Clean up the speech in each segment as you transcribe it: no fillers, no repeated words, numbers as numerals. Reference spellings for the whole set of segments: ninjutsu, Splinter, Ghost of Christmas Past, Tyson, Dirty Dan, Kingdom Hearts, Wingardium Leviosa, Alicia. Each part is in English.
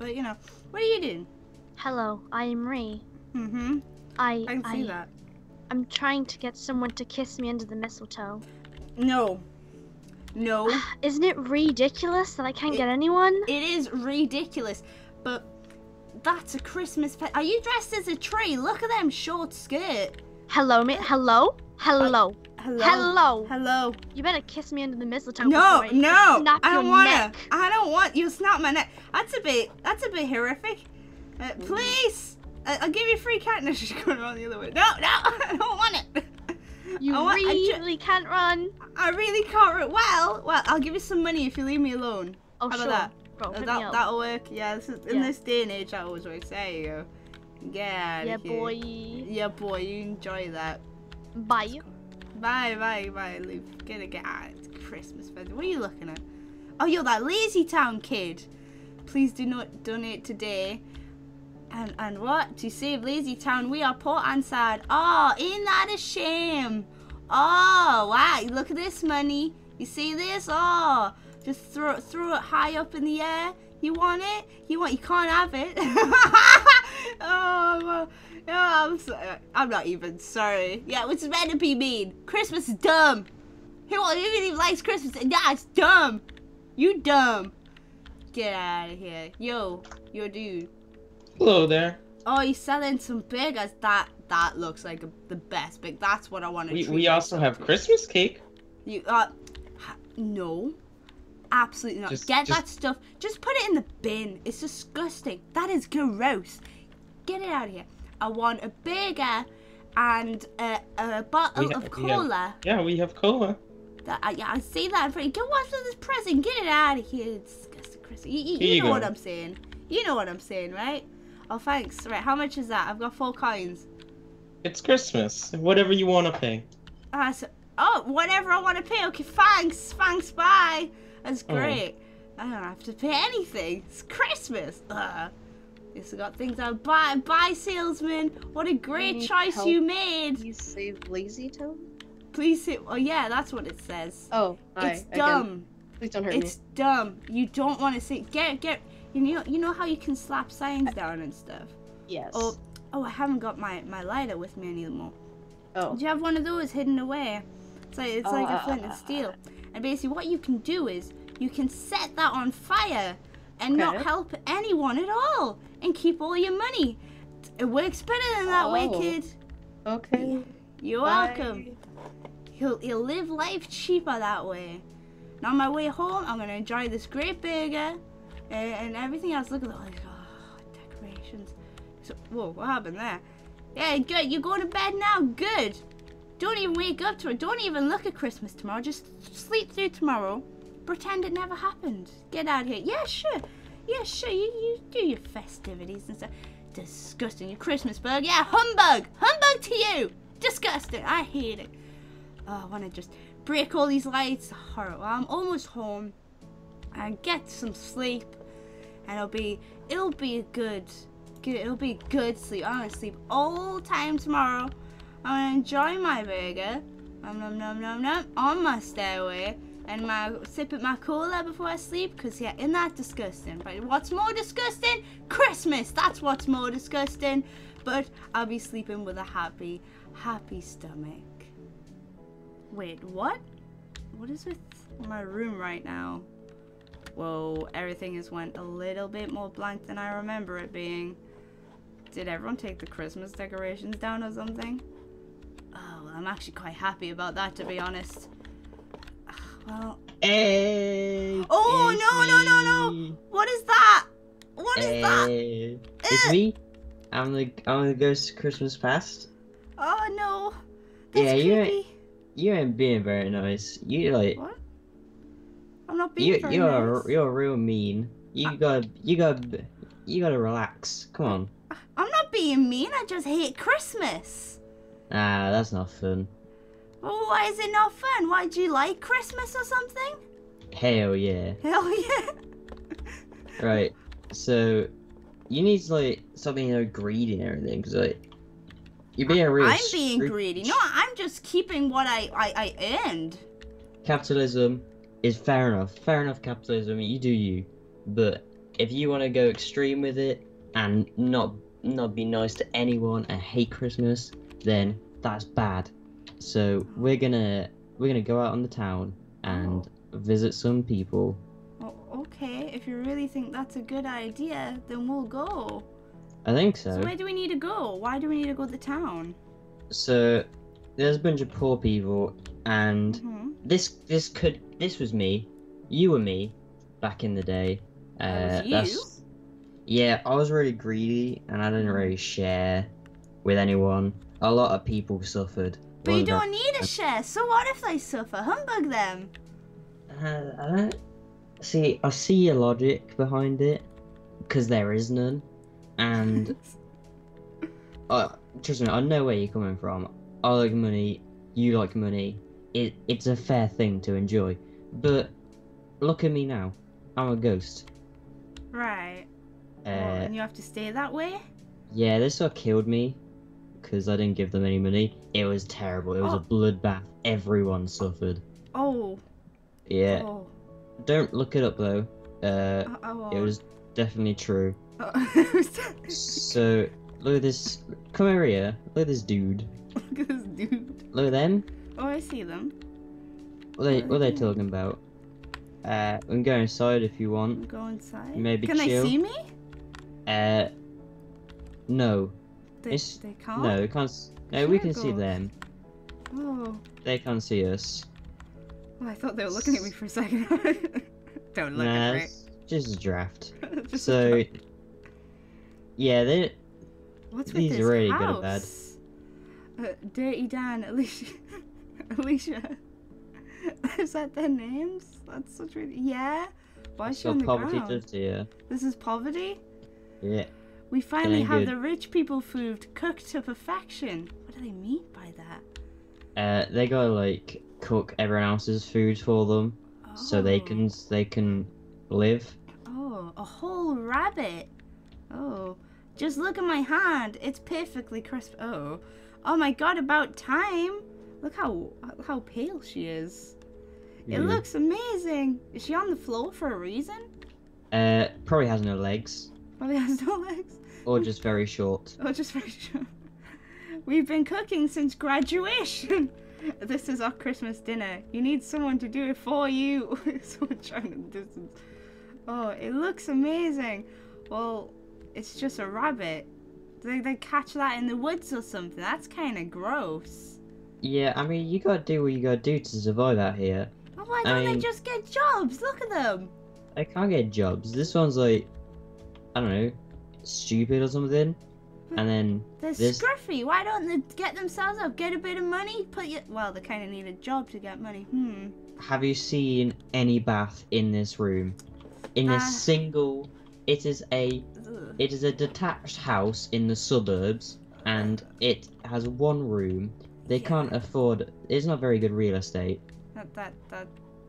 but you know, what are you doing? Hello, I am Ray. Mm-hmm. I can see that. I'm trying to get someone to kiss me under the mistletoe. No. No. Isn't it ridiculous that I can't get anyone? It is ridiculous, but that's a Christmas pet. Are you dressed as a tree? Look at them short skirt. Hello, mate. Hello? Hello. Hello. Hello. Hello. You better kiss me under the mistletoe. No, no. Snap I don't your wanna. Neck. I don't want you to snap my neck. That's a bit horrific. Please. I'll give you free cat. No, she's going around the other way. No, no. I don't want it. You really can't run. I really can't run. Well, I'll give you some money if you leave me alone. Oh, how about that? Bro, that'll work. Yeah, in this day and age, that always works. There you go. Yeah. Yeah, boy. Yeah, boy. You enjoy that. Bye. Bye, bye, bye, Luke. Get out. It's Christmas present. What are you looking at? Oh, you're that Lazy Town kid. Please do not donate today. And what? To save Lazy Town, we are poor and sad. Oh, ain't that a shame? Oh, wow. Look at this money. You see this? Oh, just throw it high up in the air. You want it? You can't have it. Oh, well, no, I'm not even sorry. Yeah, it's meant to be mean. Christmas is dumb. Who even likes Christmas? Nah, it's dumb. You dumb. Get out of here. Yo dude. Hello there. Oh, you're selling some burgers. That looks like the best big. That's what I want to treat. We also have Christmas cake. You no. Absolutely not. Get that stuff. Just put it in the bin. It's disgusting. That is gross. Get it out of here. I want a burger and a bottle of cola. We have cola. Yeah, I see that. Get what's with this present. Get it out of here. It's disgusting, Chris. You know what I'm saying. You know what I'm saying, right? Oh, thanks. Right, how much is that? I've got 4 coins. It's Christmas. Whatever you want to pay. Whatever I want to pay. Okay, thanks. Thanks, bye. That's great. Oh. I don't have to pay anything. It's Christmas. It's got things I'll buy. Bye, salesman. What a great choice you made. You save Lazy Town? Please save. Oh, yeah, that's what it says. Oh, hi. It's dumb. Again. Please don't hurt me. It's dumb. You don't want to see. Get. You know how you can slap signs down and stuff? Yes. Oh, I haven't got my lighter with me anymore. Oh. Do you have one of those hidden away? It's like a flint and steel. And basically what you can do is you can set that on fire and not help anyone at all and keep all your money. It works better than that way, kid. Okay. You're welcome. You'll live life cheaper that way. And on my way home, I'm going to enjoy this great burger. And everything else, look at decorations. So, whoa, what happened there? Yeah, good. You're going to bed now. Good. Don't even wake up to it. Don't even look at Christmas tomorrow. Just sleep through tomorrow. Pretend it never happened. Get out of here. Yeah, sure. Yeah, sure. You do your festivities and stuff. Disgusting. Your Christmas bug. Yeah, humbug. Humbug to you. Disgusting. I hate it. Oh, I want to just break all these lights. Horrible. I'm almost home. And get some sleep. And it'll be a good, it'll be good sleep. I'm gonna sleep all time tomorrow. I'm gonna enjoy my burger, nom nom nom nom, on my stairway, and sip at my cola before I sleep. Cause yeah, isn't that disgusting? But what's more disgusting? Christmas. That's what's more disgusting. But I'll be sleeping with a happy, happy stomach. Wait, what? What is with my room right now? Whoa, everything has went a little bit more blank than I remember it being. Did everyone take the Christmas decorations down or something? Oh, well, I'm actually quite happy about that, to be honest. Well... Hey, oh, no! What is that? What is that? It's me. I'm the ghost of Christmas past. Oh, no. That's creepy. You ain't being very nice. You, like... What? I'm not being you're real mean. You gotta relax. Come on. I'm not being mean. I just hate Christmas. Ah, that's not fun. Well, why is it not fun? Why do you like Christmas or something? Hell yeah. Hell yeah. Right. So you need to like stop being greedy and everything, because like you're being real. I'm being greedy. No, I'm just keeping what I earned. Capitalism. Is fair enough capitalism, you do you, but If you want to go extreme with it and not be nice to anyone and hate Christmas, then that's bad. So we're gonna go out on the town and visit some people. Oh, okay, if you really think that's a good idea, then we'll go. I think so. So where do we need to go? Why do we need to go to the town? So there's a bunch of poor people, and this was me, you and me, back in the day. Yeah, I was really greedy and I didn't really share with anyone. A lot of people suffered. But you don't need to share, so what if they suffer? Humbug them! I don't... See, I see your logic behind it, because there is none, and... trust me, I know where you're coming from. I like money, you like money. It's a fair thing to enjoy. But, look at me now. I'm a ghost. Right. And you have to stay that way? Yeah, they sort of killed me because I didn't give them any money. It was terrible. It was a bloodbath. Everyone suffered. Oh. Yeah. Oh. Don't look it up though. It was definitely true. So look at this. Come over here. Look at this dude. Look at this dude. Look at them. Oh, I see them. What are they talking about? We can go inside if you want. Go inside. Maybe chill. Can they see me? No. They can't. No, they can't. No, we can see them. Oh. They can't see us. Oh, I thought they were looking at me for a second. Don't look at me. Just a draft. Yeah, they. What's with this house? These are really good and bad. Dirty Dan, Alicia. Alicia. Is that their names? That's such really. Yeah. Why is she on the ground? This is poverty? Yeah. We finally have the rich people food cooked to perfection. What do they mean by that? They gotta like cook everyone else's food for them, so they can live. Oh, a whole rabbit. Oh, just look at my hand. It's perfectly crisp. Oh, oh my God! About time. Look how pale she is. It looks amazing. Is she on the floor for a reason? Probably has no legs. Probably has no legs. Or just very short. Or just very short. We've been cooking since graduation. This is our Christmas dinner. You need someone to do it for you. Someone trying to distance. Oh, it looks amazing. Well, it's just a rabbit. They catch that in the woods or something. That's kind of gross. Yeah, I mean, you gotta do what you gotta do to survive out here. Oh, why don't they just get jobs? Look at them! They can't get jobs. This one's like, I don't know, stupid or something. And then They're scruffy. Why don't they get themselves up, get a bit of money? Well, they kind of need a job to get money. Have you seen any bath in this room? In a single... It is a detached house in the suburbs, and it has one room. They can't afford. It's not very good real estate.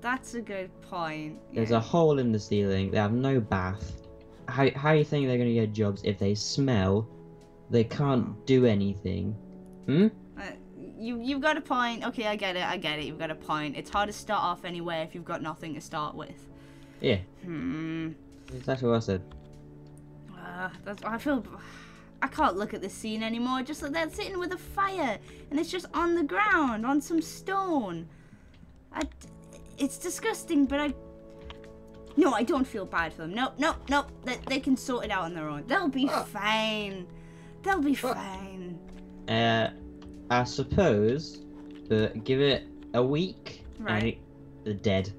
That's a good point. There's a hole in the ceiling. They have no bath. How do you think they're gonna get jobs if they smell? They can't do anything. You've got a point. Okay, I get it. You've got a point. It's hard to start off anywhere if you've got nothing to start with. Yeah. That's exactly what I said. I can't look at this scene anymore. Just like they're sitting with a fire, and it's just on the ground, on some stone. It's disgusting, but no, I don't feel bad for them. No. They can sort it out on their own. They'll be fine. They'll be fine. I suppose, but give it a week, right? They're dead.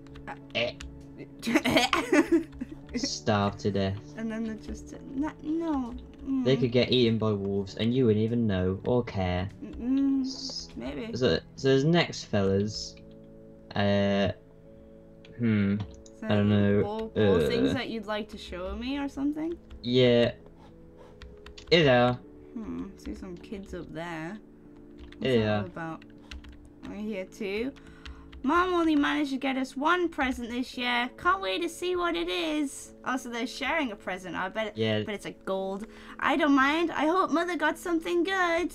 Starved to death. And then they're just no. They could get eaten by wolves, and you wouldn't even know or care. Maybe. So there's next fellas. I don't know. All things that you'd like to show me or something? Yeah. Yeah. See some kids up there. What's that about? We're here too. Mom only managed to get us one present this year. Can't wait to see what it is. Oh, so they're sharing a present. I bet. Yeah. But it's like gold. I don't mind. I hope Mother got something good.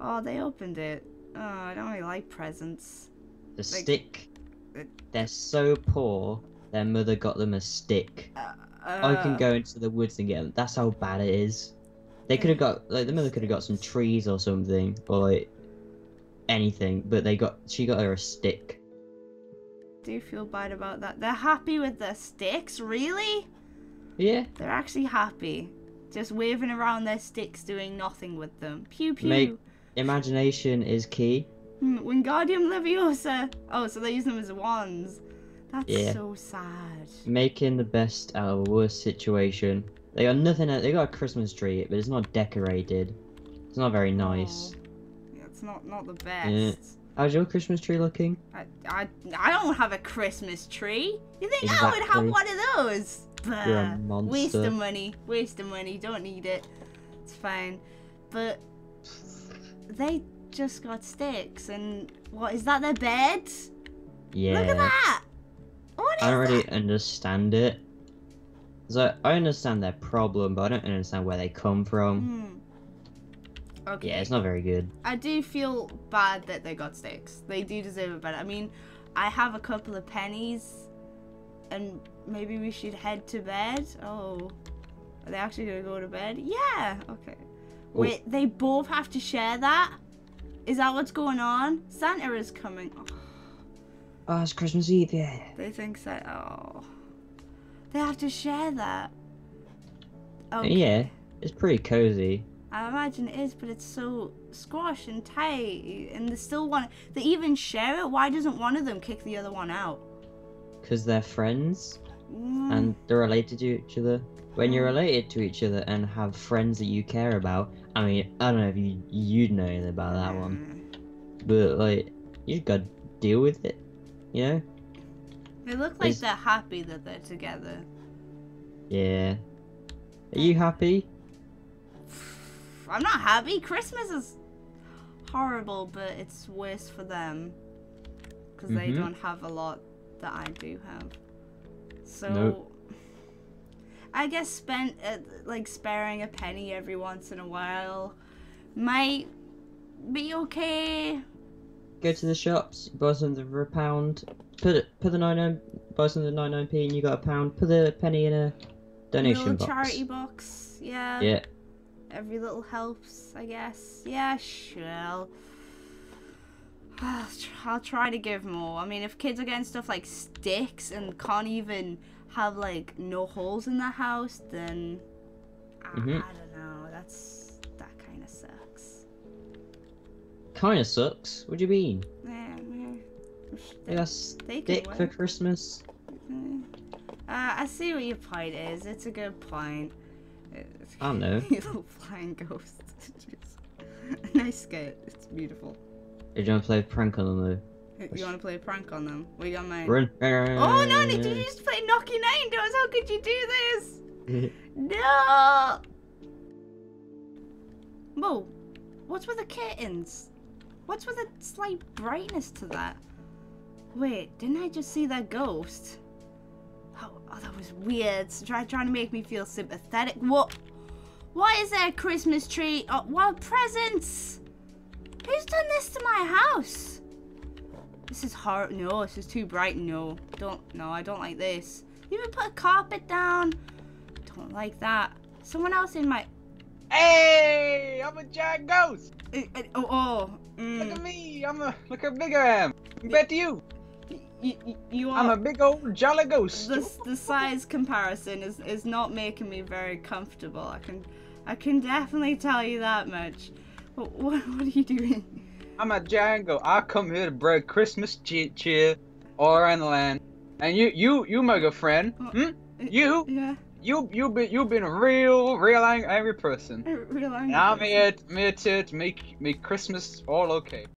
Oh, they opened it. Oh, I don't really like presents. The stick. They're so poor. Their mother got them a stick. I can go into the woods and get them. That's how bad it is. They could have got, like, the mother could have got some trees or something, or like anything, but they got, she got her a stick. I do feel bad about that. They're happy with their sticks, really? Yeah. They're actually happy, just waving around their sticks, doing nothing with them. Pew pew. Mate, imagination is key. Wingardium Leviosa. Oh, so they use them as wands. That's so sad. Making the best out of a worse situation. They got nothing. They got a Christmas tree, but it's not decorated. It's not very nice. Yeah, it's not the best. Yeah. How's your Christmas tree looking? I don't have a Christmas tree. You think I would have one of those? Bah, you're a monster. Waste of money. Waste of money. Don't need it. It's fine. But they just got sticks, and what is that? Their bed? Yeah. Look at that. What is I don't really understand it. So I understand their problem, but I don't understand where they come from. Mm. Okay. Yeah, it's not very good. I do feel bad that they got sticks. They do deserve it better. I mean, I have a couple of pennies, and maybe we should head to bed. Oh, are they actually gonna go to bed? Yeah. Okay. Ooh. Wait, they both have to share that? Is that what's going on? Santa is coming. Oh, oh it's Christmas Eve, yeah. They think so. Oh. They have to share that. Okay. Yeah, it's pretty cozy. I imagine it is, but it's so squashed and tight, and they still want. They even share it. Why doesn't one of them kick the other one out? Because they're friends, and they're related to each other. When you're related to each other and have friends that you care about, I mean, I don't know if you'd know anything about that one, but like, you just gotta deal with it, you know. They look like they're happy that they're together. Yeah. Are you happy? I'm not happy. Christmas is horrible, but it's worse for them. Because they don't have a lot that I do have. So, I guess sparing a penny every once in a while might be okay. Go to the shops, buy something for a £1. Put the 99, buy something 99p, and you got £1. Put the penny in a donation box. Charity box, yeah. Yeah. Every little helps, I guess. Yeah, sure. I'll try to give more. I mean, if kids are getting stuff like sticks and can't even have like no holes in their house, then I don't know. That kind of sucks. Kind of sucks. What do you mean? They stick for Christmas. I see what your point is. It's a good point. I don't know. You little flying ghost. Nice skirt. It's beautiful. Do you want to play a prank on them though? You want to play a prank on them? What do you got, mate? Run. Oh no! Did you just play Knock Your Name Doors? How could you do this? No. Whoa! What's with the curtains? What's with a slight brightness to that? Wait, didn't I just see that ghost? Oh that was weird. Trying to make me feel sympathetic. What? Why is there a Christmas tree? Oh, what presents? Who's done this to my house? This is horrible. No, this is too bright. No, I don't like this. You even put a carpet down. Don't like that. Someone else in my... Hey, I'm a giant ghost. Look at me! Look how big I am. Compared to you. You are. I'm a big old jolly ghost. The size comparison is not making me very comfortable. I can definitely tell you that much. What are you doing? I'm a giant ghost. I come here to bring Christmas cheer all around the land. And you my good friend. You. Yeah. You've been a real angry person. I'm here to make Christmas all okay.